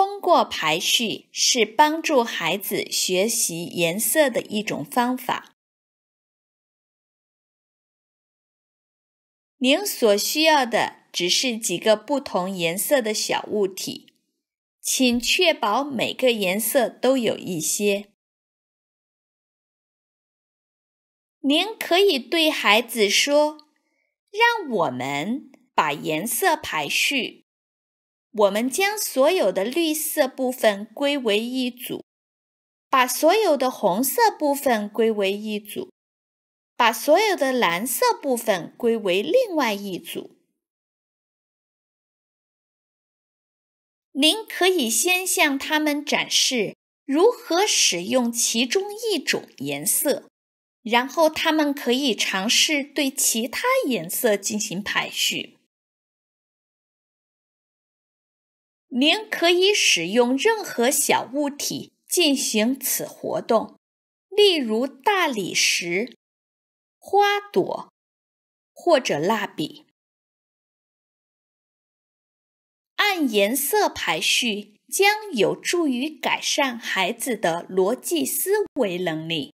通过排序是帮助孩子学习颜色的一种方法。您所需要的只是几个不同颜色的小物体，请确保每个颜色都有一些。您可以对孩子说：“让我们把颜色排序。我们将所有的绿色部分归为一组，把所有的红色部分归为一组。”把所有的蓝色部分归为另外一组。您可以先向他们展示如何使用其中一种颜色，然后他们可以尝试对其他颜色进行排序。您可以使用任何小物体进行此活动，例如大理石、花朵或者蜡笔。按颜色排序将有助于改善孩子的逻辑思维能力。